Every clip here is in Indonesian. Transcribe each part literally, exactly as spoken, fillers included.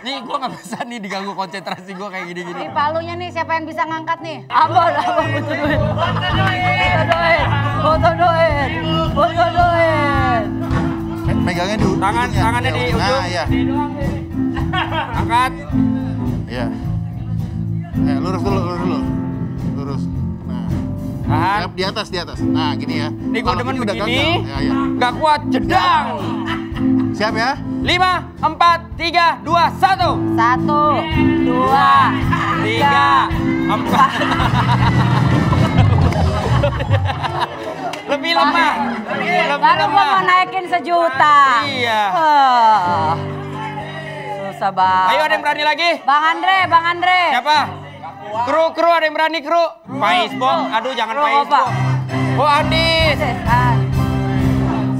Nih gue gak bisa nih diganggu konsentrasi gue kayak gini-gini. Di palunya nih siapa yang bisa ngangkat nih? Abang, abang butuh duit. Butuh duit. Butuh duit. Butuh duit. Megangnya di ujungnya. Tangan, tangannya di ujung. Nah, iya. Angkat. Iya. Eh, lurus dulu, lurus dulu. Lurus. Nah. Di atas, di atas. Nah, gini ya. Nih gue demen begini. Gak kuat, jedang. Siap ya? Lima, empat, tiga, dua, satu. Satu, dua, tiga, empat. Lebih lemah. Baru gue mau naikin sejuta. Iya. Uh, susah banget. Ayo ada yang berani lagi? Bang Andre, Bang Andre. Siapa? Kru, kru ada yang berani kru? Pais Bong, aduh jangan Pais Bong. Oh Andis.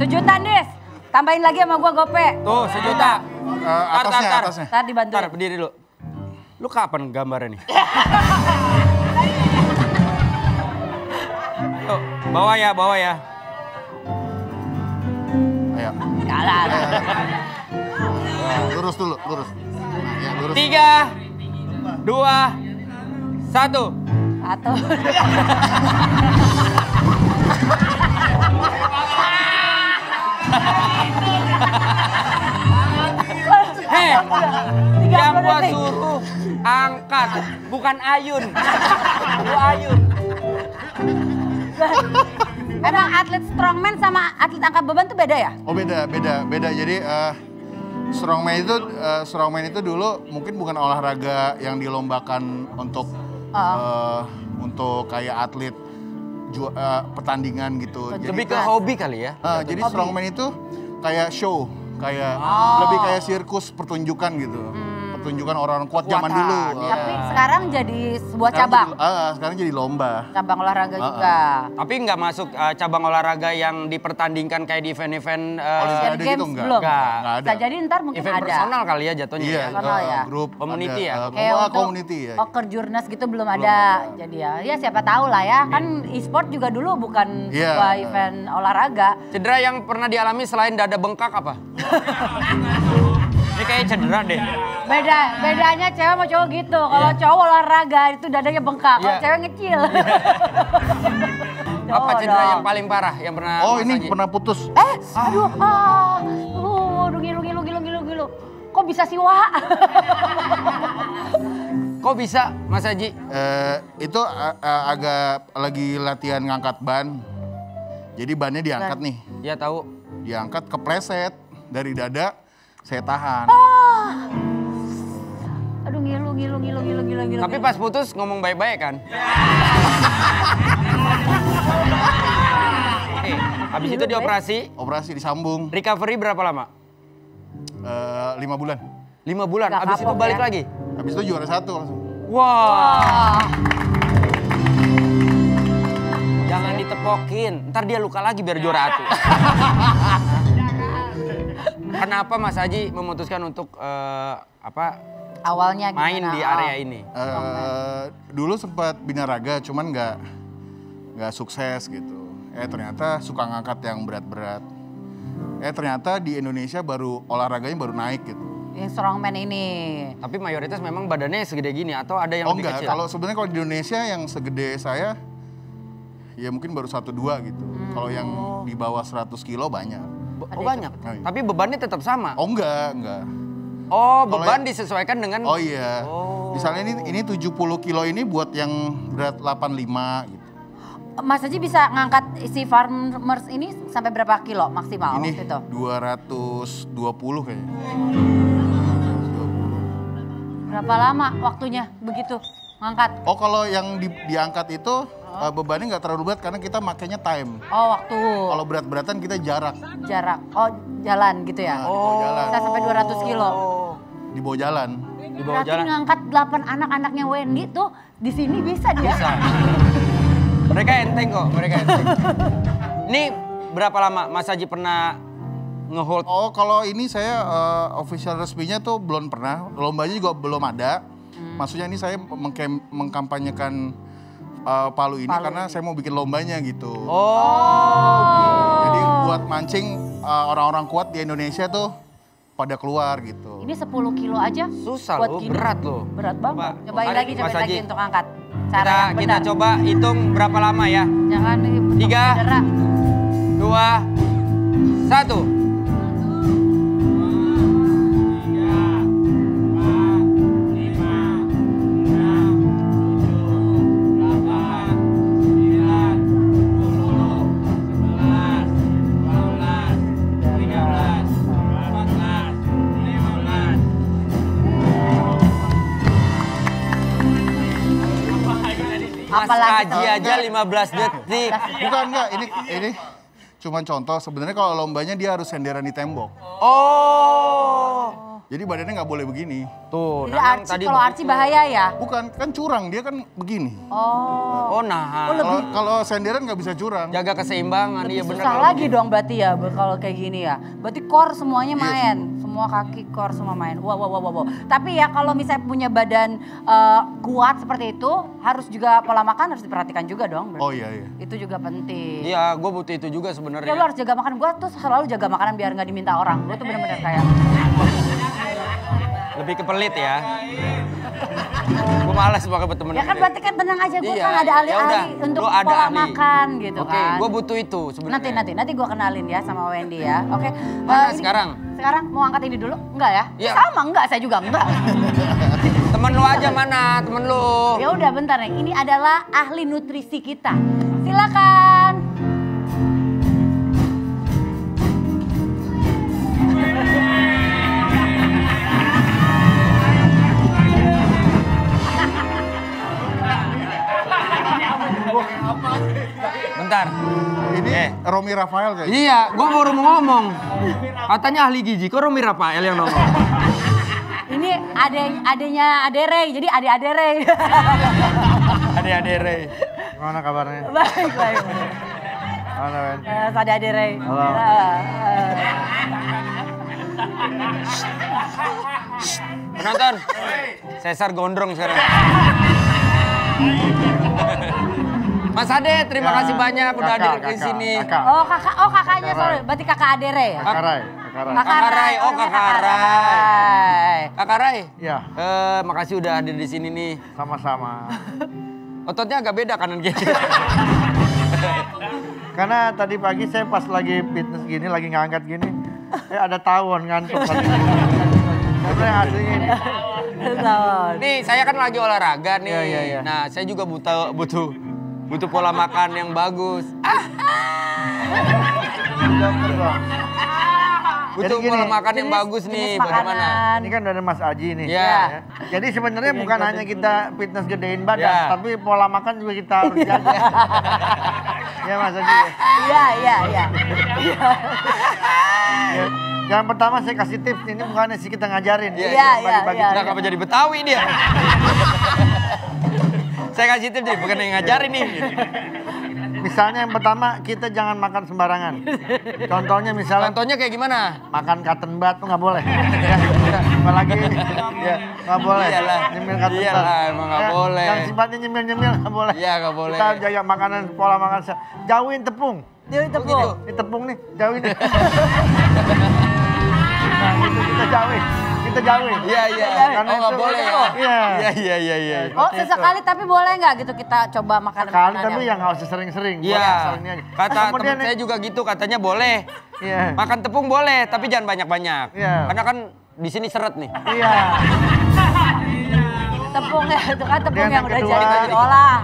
Sejuta Andis. Tambahin lagi sama gua gope. Tuh, sejuta. Uh, atasnya, tar, tar, atasnya. Tar dibantu. Tar, berdiri dulu. Lu kapan gambarnya nih? Tuh, bawa ya, bawa ya. Ayo. Jalan. Lurus dulu, lurus. Nah, ya, lurus. Tiga, dua, satu. Satu. Hei, yang gua suruh angkat, bukan ayun. Lu ayun. Emang atlet strongman sama atlet angkat beban tuh beda ya? Oh beda, beda, beda. Jadi uh, strongman itu, uh, strongman itu dulu mungkin bukan olahraga yang dilombakan untuk uh. Uh, untuk kayak atlet. Ju, uh, pertandingan gitu. Lebih ke hobi kali ya? Uh, jadi hobi. Strongman itu kayak show, kayak oh. lebih kayak sirkus pertunjukan gitu. Hmm. Pertunjukan orang kuat zaman dulu. Uh. Tapi sekarang jadi sebuah sekarang cabang? Jadi, uh, sekarang jadi lomba. Cabang olahraga uh, uh. juga. Tapi nggak masuk uh, cabang olahraga yang dipertandingkan kayak di event-event... Uh, Olympic Games gitu, enggak? Belum? Enggak, enggak ada. Bisa jadi ntar mungkin event ada. Event personal kali ya jatuhnya? Iya, yeah, uh, ya. Grup. Community ada, ya? Kayak uh, community ya. Oh, kerjurnas gitu belum, belum ada. ada. Jadi ya, ya siapa tahu lah ya. Kan e-sport juga dulu bukan yeah, sebuah uh, event olahraga. Cedera yang pernah dialami selain dada bengkak apa? Ini kayaknya cedera deh. Beda, bedanya cewek sama cowok gitu. Kalau yeah. cowok olahraga itu dadanya bengkak, kalau yeah. cewek ngecil. Yeah. Apa cedera dong. Yang paling parah yang pernah? Oh ini saji. Pernah putus. Eh, ah. aduh, ah, uh, aduh gilu, gilu, gilu, gilu, gilu. Kok bisa sih Wak? Kok bisa, Mas Haji? Uh, itu uh, uh, agak lagi latihan ngangkat ban. Jadi bannya diangkat ban. nih. Iya tahu. Diangkat kepleset dari dada. Saya tahan. Ah. Aduh ngilu, ngilu, ngilu, ngilu, ngilu, ngilu. Tapi pas putus ngomong baik-baik kan? Oke, habis itu dioperasi. Operasi disambung. Recovery berapa lama? Uh, lima bulan. Lima bulan, gak habis kapok, itu balik ya? Lagi? Habis itu juara satu langsung. Wah. Wow. Jangan ditepokin, ntar dia luka lagi biar juara satu. Kenapa Mas Haji memutuskan untuk uh, apa awalnya main gimana? Di area ini? Uh, dulu sempat binaraga, cuman nggak nggak sukses gitu. Eh ternyata suka ngangkat yang berat-berat. Eh ternyata di Indonesia baru olahraganya baru naik gitu. Yang strongman ini. Tapi mayoritas memang badannya segede gini atau ada yang oh, lebih enggak. Kecil? Oh enggak, kalau sebenarnya kalau di Indonesia yang segede saya ya mungkin baru satu dua gitu. Hmm. Kalau yang di bawah seratus kilo banyak. Oh banyak, oh, iya. Tapi bebannya tetap sama? Oh enggak, enggak. Oh kalo beban ya, disesuaikan dengan... Oh iya, oh. Misalnya ini, ini tujuh puluh kilo ini buat yang berat delapan puluh lima gitu. Mas Haji bisa ngangkat si farmers ini sampai berapa kilo maksimal ini, waktu itu? dua ratus dua puluh kayaknya. dua ratus dua puluh. Berapa lama waktunya begitu ngangkat? Oh kalau yang di, diangkat itu... Uh, bebannya nggak terlalu berat karena kita makainya time. Oh waktu. Kalau berat-beratan kita jarak. Jarak. Oh jalan gitu ya. Nah, oh. Jalan. Bisa sampai dua ratus kilo. Oh. Di bawah jalan. Di bawah jalan. Ngangkat delapan anak-anaknya Wendi tuh di sini bisa dia. Bisa. Mereka enteng kok. Mereka enteng. Ini berapa lama Mas Haji pernah ngehold? Oh kalau ini saya uh, official resminya tuh belum pernah. Lombanya juga belum ada. Hmm. Maksudnya ini saya mengkampanyekan Uh, palu ini palu karena ini. Saya mau bikin lombanya gitu. Oh. Jadi buat mancing orang-orang uh, kuat di Indonesia tuh pada keluar gitu. Ini sepuluh kilo aja. Susah loh, berat loh. Berat banget. Cobain lagi, cobain lagi untuk angkat. Cara kita, kita coba hitung berapa lama ya. Jangan tiga, dua, satu. Kaji aja lima belas detik. Bukan, enggak. Ini ini cuman contoh. Sebenarnya kalau lombanya dia harus senderan di tembok. Oh. Jadi badannya nggak boleh begini. Tuh, Nanang tadi kalau arci bahaya ya? Bukan, kan curang. Dia kan begini. Oh. Oh, nah. Kalau senderan nggak bisa curang. Jaga keseimbangan. Iya benar. Susah lagi dong berarti ya kalau kayak gini ya. Berarti core semuanya main. Semua kaki core semua main. Wah, wah, wah, wah. Tapi ya kalau misalnya punya badan kuat seperti itu, harus juga pola makan harus diperhatikan juga dong. Oh iya, iya. Itu juga penting. Iya, gue butuh itu juga sebenarnya. Ya lu harus jaga makan. Gue tuh selalu jaga makanan biar nggak diminta orang. Gue tuh bener-bener kayak... Lebih kepelit ya. Gue malas pakai temen. Ya kan gitu. Berarti kan tenang aja, gue iya, kan ada ahli-ahli ya untuk pola ada makan gitu. Oke, kan. Oke, gue butuh itu sebenarnya. Nanti, nanti, nanti gue kenalin ya sama Wendi ya. Oke. Mana uh, sekarang? Sekarang mau angkat ini dulu? Enggak ya? Ya. Sama enggak, saya juga enggak. Temen lu aja mana, temen lu. Ya udah bentar nih, ini adalah ahli nutrisi kita. Silakan. Bentar. Ini eh. Romi Rafael kayaknya. Iya, gue baru mau ngomong. Katanya ahli gizi, kok Romi Rafael yang ngomong? Ini adek, adeknya Ade Ray, jadi Ade Ade Ray. Ade Ade Ray. Gimana kabarnya? Baik, baik. Gimana, Ben? Uh, Ade Ade Ray. Halo. Uh, uh. Penonton, Cesar gondrong sekarang. Mas Ade, terima ya, kasih banyak kakak, udah hadir di sini. Kakak. Oh kakak, oh kakaknya sorry, berarti kakak Ade Ray ya? Kaka Rai, Kaka Rai, oh Kaka Rai, Kaka Rai. Ya. Eh, makasih udah hadir di sini nih. Sama-sama. Ototnya agak beda kanan kiri. Karena tadi pagi saya pas lagi fitness gini, lagi ngangkat gini, saya ada tawon ngantuk. Sebenarnya hasilnya ini. Nih, saya kan lagi olahraga nih. Ya, ya, ya. Nah, saya juga butuh butuh butuh pola makan yang bagus. Ah. Butuh gini, pola makan jenis, yang bagus nih, bagaimana? Ini kan dari Mas Aji nih. Ya. Ya. Jadi sebenarnya bukan hanya kita fitness gedein badan, ya, tapi pola makan juga kita harus jaga. Ya Mas Aji. Iya, iya, iya. Yang pertama saya kasih tips, ini bukannya sih kita ngajarin. Iya, iya, iya. Kenapa jadi Betawi dia? Saya kasih tips, bukan yang ngajarin nih. Misalnya yang pertama, kita jangan makan sembarangan. Contohnya misalnya... Contohnya kayak gimana? Makan cotton bud tuh nggak boleh. Apalagi ini, nggak boleh. Nyemil cotton bud. Iyalah, emang nggak boleh. Yang sifatnya nyemil-nyemil nggak boleh. Iya, nggak boleh. Kita jaga makanan, pola makan. Jauhin tepung. Jauhin tepung. Ini tepung nih, jauhin. Nah, itu kita jauhin. Kita jauhin. Iya, iya. Karena nggak boleh. Iya, iya, iya, iya. Oh, sesekali tapi boleh nggak gitu kita coba makan makanan? Sekali tapi yang nggak usah sering-sering. Iya. Kata teman saya juga gitu, katanya boleh. Iya. Makan tepung boleh, tapi jangan banyak-banyak. Iya. Karena kan di sini seret nih. Iya. Tepungnya itu kan tepung yang udah jadi diolah.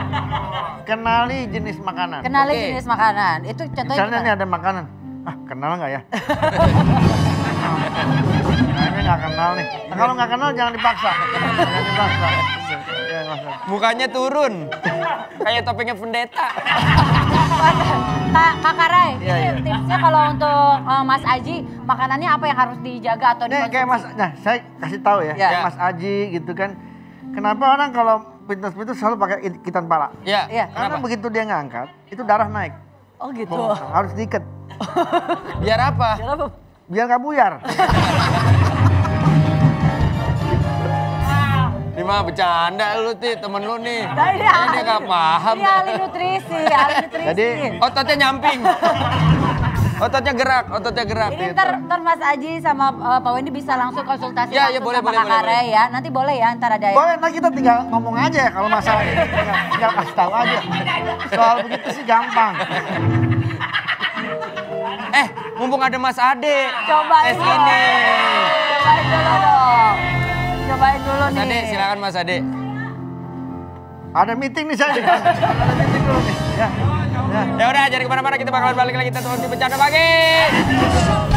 Kenali jenis makanan. Kenali jenis makanan. Itu contohnya. Misalnya nih ada makanan. Ah, kenal nggak ya? Kayaknya nggak kenal nih. Nah, kalau nggak kenal jangan dipaksa. Jangan dipaksa. Mukanya turun. Kayak topengnya pendeta. Kak, Kak Rai, ya, ya. Tipsnya kalau untuk uh, Mas Aji, makanannya apa yang harus dijaga atau dikonsumsi? Kayak Mas, nah saya kasih tahu ya, ya. Mas Aji gitu kan. Kenapa orang kalau fitness-fitness selalu pakai ikitan pala? Iya. Ya. Karena kenapa? Begitu dia ngangkat, itu darah naik. Oh gitu. Oh, harus diikat. Biar apa? Biar apa? Biar gak buyar. Ini mah bercanda lu ti, temen lu nih. Nah, ini ini gak paham. Ini ahli nutrisi, ahli nutrisi. Jadi ototnya nyamping. Ototnya gerak, ototnya gerak. Ini ntar, ntar Mas Aji sama uh, Pak Wendi bisa langsung konsultasi ya, langsung ya, boleh, sama boleh, Kaka Rai ya. Nanti boleh ya, ntar ada ya. Boleh, nanti kita tinggal ngomong aja ya kalau masalah ini. Tinggal, tinggal kasih tahu aja. Soal begitu sih gampang. Eh, mumpung ada Mas Ade. Cobain tes ini. Cobain dulu dong. Cobain dulu Mas nih. Mas Ade, silakan Mas Ade. Ada meeting nih saya. Ada meeting dulu nih. Ya. Ya udah, jadi kemana-mana kita bakalan balik lagi kita teman di Bercanda Pagi.